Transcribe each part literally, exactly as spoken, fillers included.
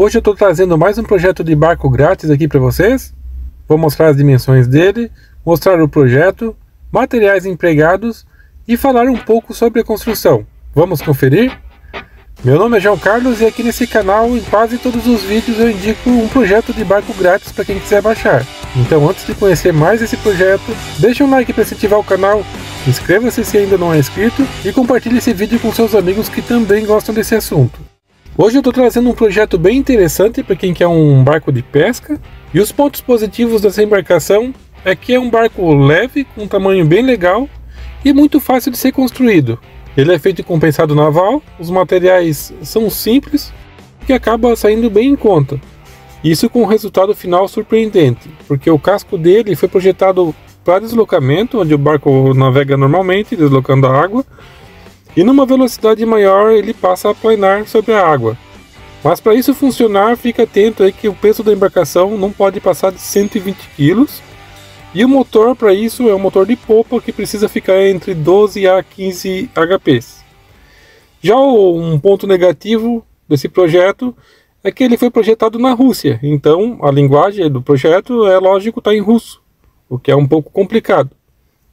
Hoje eu estou trazendo mais um projeto de barco grátis aqui para vocês. Vou mostrar as dimensões dele, mostrar o projeto, materiais empregados e falar um pouco sobre a construção. Vamos conferir? Meu nome é João Carlos e aqui nesse canal, em quase todos os vídeos, eu indico um projeto de barco grátis para quem quiser baixar. Então, antes de conhecer mais esse projeto, deixa um like para incentivar o canal, inscreva-se se ainda não é inscrito e compartilhe esse vídeo com seus amigos que também gostam desse assunto. Hoje eu estou trazendo um projeto bem interessante para quem quer um barco de pesca, e os pontos positivos dessa embarcação é que é um barco leve, com um tamanho bem legal e muito fácil de ser construído. Ele é feito em compensado naval, os materiais são simples e acaba saindo bem em conta. Isso com um resultado final surpreendente, porque o casco dele foi projetado para deslocamento, onde o barco navega normalmente, deslocando a água, e numa velocidade maior ele passa a planar sobre a água. Mas para isso funcionar, fica atento aí que o peso da embarcação não pode passar de cento e vinte quilos, e o motor para isso é um motor de popa que precisa ficar entre doze a quinze H P. Já um ponto negativo desse projeto é que ele foi projetado na Rússia, então a linguagem do projeto é lógico tá em russo, o que é um pouco complicado.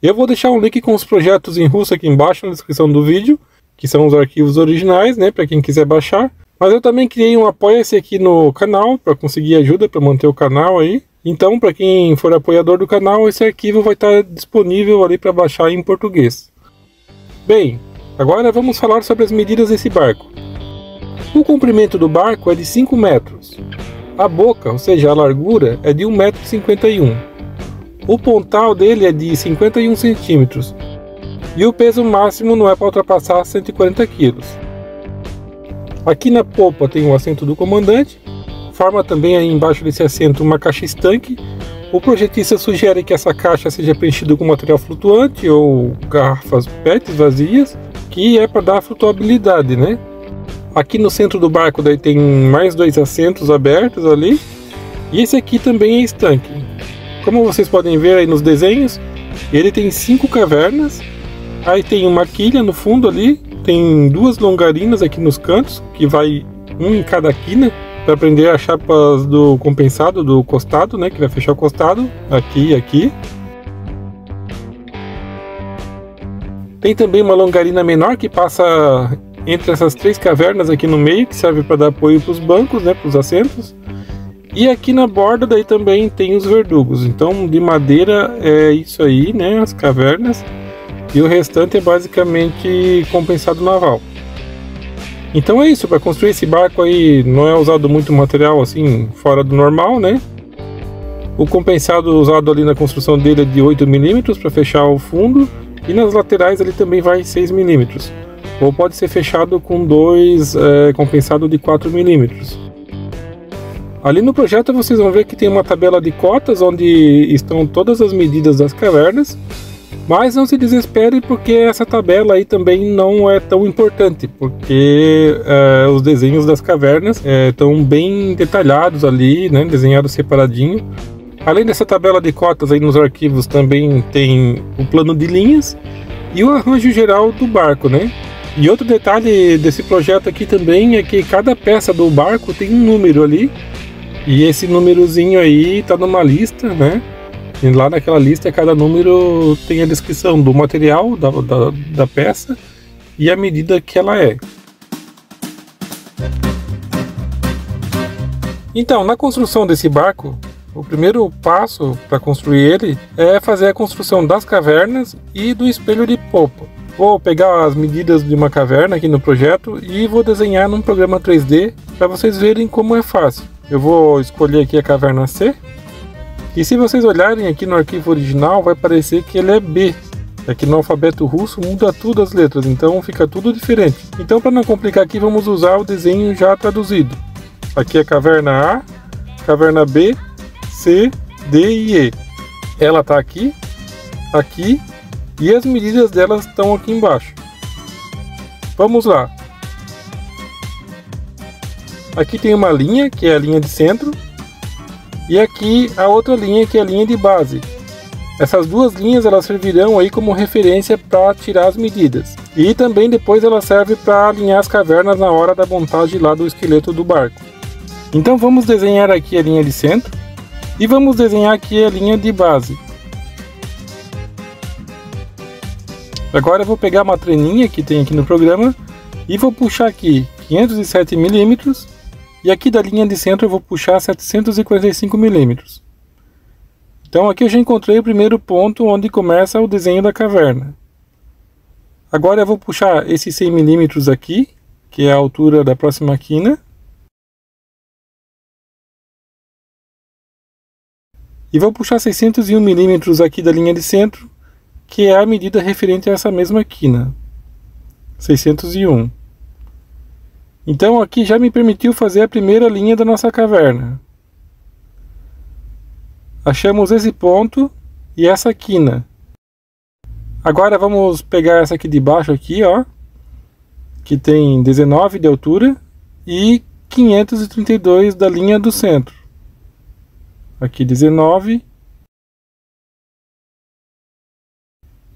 Eu vou deixar um link com os projetos em russo aqui embaixo na descrição do vídeo, que são os arquivos originais, né, para quem quiser baixar. Mas eu também criei um apoia-se aqui no canal para conseguir ajuda para manter o canal aí. Então, para quem for apoiador do canal, esse arquivo vai estar disponível ali para baixar em português. Bem, agora vamos falar sobre as medidas desse barco. O comprimento do barco é de cinco metros. A boca, ou seja, a largura, é de um metro e cinquenta e um. O pontal dele é de cinquenta e um centímetros. E o peso máximo não é para ultrapassar cento e quarenta quilos. Aqui na popa tem o assento do comandante, forma também aí embaixo desse assento uma caixa estanque. O projetista sugere que essa caixa seja preenchida com material flutuante ou garrafas pets vazias, que é para dar flutuabilidade, né? Aqui no centro do barco daí tem mais dois assentos abertos ali, e esse aqui também é estanque. Como vocês podem ver aí nos desenhos, ele tem cinco cavernas, aí tem uma quilha no fundo ali, tem duas longarinas aqui nos cantos, que vai um em cada quina, para prender as chapas do compensado do costado, né, que vai fechar o costado, aqui e aqui. Tem também uma longarina menor que passa entre essas três cavernas aqui no meio, que serve para dar apoio para os bancos, né, para os assentos. E aqui na borda daí também tem os verdugos, então de madeira é isso aí, né, as cavernas. E o restante é basicamente compensado naval. Então é isso, para construir esse barco aí não é usado muito material assim fora do normal, né? O compensado usado ali na construção dele é de oito milímetros para fechar o fundo, e nas laterais ele também vai seis milímetros. Ou pode ser fechado com dois é, compensado de quatro milímetros. Ali no projeto vocês vão ver que tem uma tabela de cotas onde estão todas as medidas das cavernas. Mas não se desespere, porque essa tabela aí também não é tão importante, porque é, os desenhos das cavernas estão é, bem detalhados ali, né, desenhados separadinho. Além dessa tabela de cotas aí nos arquivos também tem o plano de linhas e o arranjo geral do barco, né? E outro detalhe desse projeto aqui também é que cada peça do barco tem um número ali, e esse númerozinho aí está numa lista, né? E lá naquela lista, cada número tem a descrição do material, da, da, da peça e a medida que ela é. Então, na construção desse barco, o primeiro passo para construir ele é fazer a construção das cavernas e do espelho de popa. Vou pegar as medidas de uma caverna aqui no projeto e vou desenhar num programa três D para vocês verem como é fácil. Eu vou escolher aqui a caverna C. E se vocês olharem aqui no arquivo original, vai parecer que ele é B. É que no alfabeto russo muda tudo as letras, então fica tudo diferente. Então, para não complicar aqui, vamos usar o desenho já traduzido. Aqui é caverna A, caverna B, C, D e E. Ela está aqui, aqui, e as medidas delas estão aqui embaixo. Vamos lá. Aqui tem uma linha, que é a linha de centro. E aqui a outra linha, que é a linha de base. Essas duas linhas elas servirão aí como referência para tirar as medidas. E também depois ela serve para alinhar as cavernas na hora da montagem lá do esqueleto do barco. Então vamos desenhar aqui a linha de centro e vamos desenhar aqui a linha de base. Agora eu vou pegar uma treninha que tem aqui no programa e vou puxar aqui quinhentos e sete milímetros e aqui da linha de centro eu vou puxar setecentos e quarenta e cinco milímetros. Então aqui eu já encontrei o primeiro ponto onde começa o desenho da caverna. Agora eu vou puxar esses cem milímetros aqui, que é a altura da próxima quina. E vou puxar seiscentos e um milímetros aqui da linha de centro, que é a medida referente a essa mesma quina, seiscentos e um. Então aqui já me permitiu fazer a primeira linha da nossa caverna. Achamos esse ponto e essa quina. Agora vamos pegar essa aqui de baixo aqui, ó, que tem dezenove de altura e quinhentos e trinta e dois da linha do centro. Aqui dezenove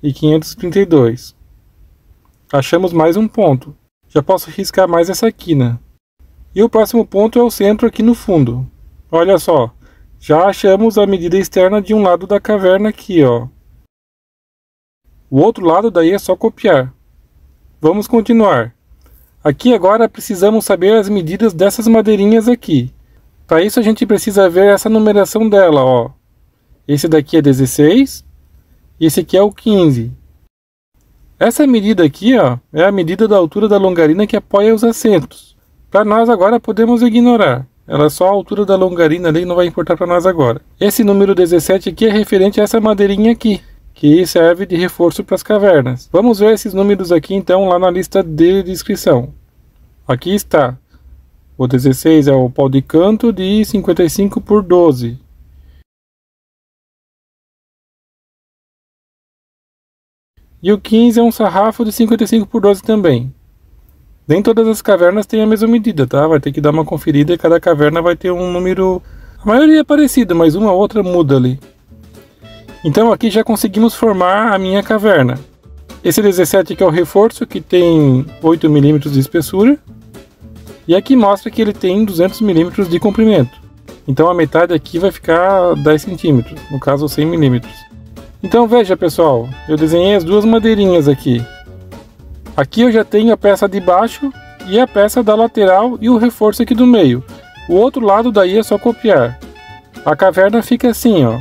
e quinhentos e trinta e dois. Achamos mais um ponto. Já posso riscar mais essa quina. E o próximo ponto é o centro aqui no fundo. Olha só, já achamos a medida externa de um lado da caverna aqui, ó. O outro lado daí é só copiar. Vamos continuar. Aqui agora precisamos saber as medidas dessas madeirinhas aqui. Para isso a gente precisa ver essa numeração dela, ó. Esse daqui é dezesseis. Esse aqui é o quinze. Essa medida aqui, ó, é a medida da altura da longarina que apoia os assentos. Para nós agora podemos ignorar. Ela é só a altura da longarina ali, não vai importar para nós agora. Esse número dezessete aqui é referente a essa madeirinha aqui, que serve de reforço para as cavernas. Vamos ver esses números aqui então lá na lista de descrição. Aqui está. O dezesseis é o pau de canto de cinquenta e cinco por doze. E o quinze é um sarrafo de cinquenta e cinco por doze também. Nem todas as cavernas têm a mesma medida, tá? Vai ter que dar uma conferida e cada caverna vai ter um número... A maioria é parecida, mas uma ou outra muda ali. Então aqui já conseguimos formar a minha caverna. Esse dezessete aqui é o reforço, que tem oito milímetros de espessura. E aqui mostra que ele tem duzentos milímetros de comprimento. Então a metade aqui vai ficar dez centímetros, no caso cem milímetros. Então veja pessoal, eu desenhei as duas madeirinhas aqui. Aqui eu já tenho a peça de baixo e a peça da lateral e o reforço aqui do meio. O outro lado daí é só copiar. A caverna fica assim, ó.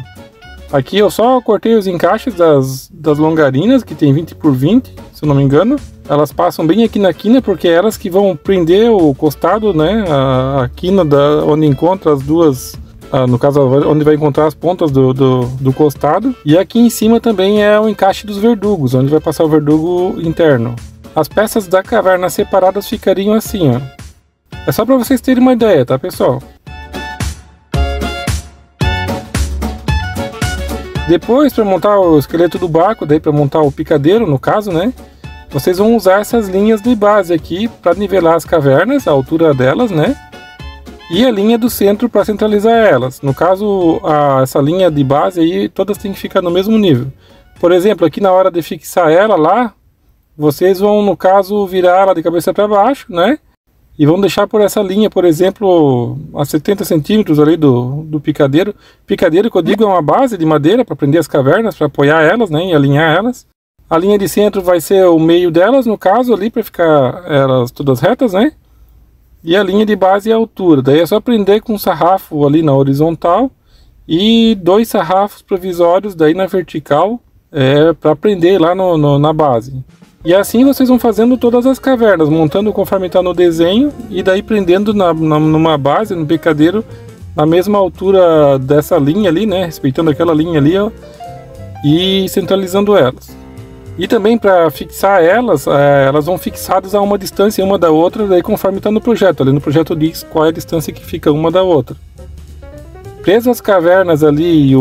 Aqui eu só cortei os encaixes das, das longarinas, que tem vinte por vinte, se eu não me engano. Elas passam bem aqui na quina, porque é elas que vão prender o costado, né? A, a quina da, onde encontra as duas, a, no caso, onde vai encontrar as pontas do, do, do costado. E aqui em cima também é o encaixe dos verdugos, onde vai passar o verdugo interno. As peças da caverna separadas ficariam assim, ó. É só para vocês terem uma ideia, tá, pessoal? Depois, para montar o esqueleto do barco, daí para montar o picadeiro, no caso, né? Vocês vão usar essas linhas de base aqui para nivelar as cavernas, a altura delas, né? E a linha do centro para centralizar elas. No caso, a, essa linha de base aí, todas têm que ficar no mesmo nível. Por exemplo, aqui na hora de fixar ela lá, vocês vão, no caso, virar ela de cabeça para baixo, né? E vão deixar por essa linha, por exemplo, a setenta centímetros ali do, do picadeiro. Picadeiro, que eu digo, é uma base de madeira para prender as cavernas, para apoiar elas, né, e alinhar elas. A linha de centro vai ser o meio delas, no caso, ali, para ficar elas todas retas, né? E a linha de base é a altura. Daí é só prender com um sarrafo ali na horizontal e dois sarrafos provisórios daí na vertical, é, para prender lá no, no, na base. E assim vocês vão fazendo todas as cavernas, montando conforme está no desenho e daí prendendo na, na, numa base, no picadeiro, na mesma altura dessa linha ali, né? Respeitando aquela linha ali, ó, e centralizando elas. E também para fixar elas, é, elas vão fixadas a uma distância uma da outra, daí conforme está no projeto. Ali no projeto diz qual é a distância que fica uma da outra. Presas as cavernas ali e o,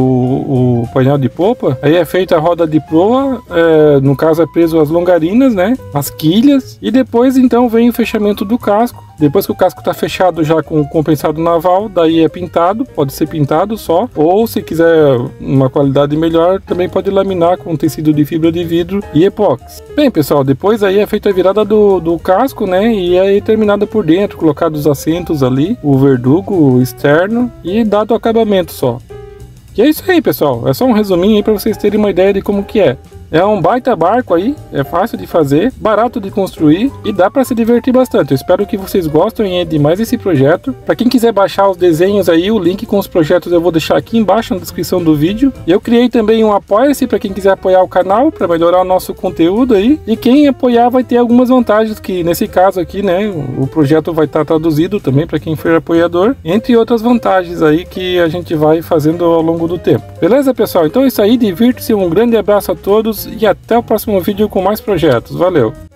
o painel de popa, aí é feita a roda de proa, é, no caso é preso as longarinas, né, as quilhas, e depois então vem o fechamento do casco, Depois que o casco está fechado já com o compensado naval, daí é pintado, pode ser pintado só, ou se quiser uma qualidade melhor, também pode laminar com tecido de fibra de vidro e epóxi. Bem pessoal, depois aí é feita a virada do, do casco, né, e aí terminada por dentro, colocados os assentos ali, o verdugo externo e dado o acabamento só. E é isso aí pessoal, é só um resuminho aí para vocês terem uma ideia de como que é. É um baita barco aí, é fácil de fazer, barato de construir e dá para se divertir bastante. Eu espero que vocês gostem demais desse projeto. Para quem quiser baixar os desenhos aí, o link com os projetos eu vou deixar aqui embaixo na descrição do vídeo. Eu criei também um apoia-se para quem quiser apoiar o canal, para melhorar o nosso conteúdo aí. E quem apoiar vai ter algumas vantagens, que nesse caso aqui, né, o projeto vai estar traduzido também para quem for apoiador, entre outras vantagens aí que a gente vai fazendo ao longo do tempo. Beleza pessoal? Então é isso aí, divirta-se, um grande abraço a todos. E até o próximo vídeo com mais projetos. Valeu!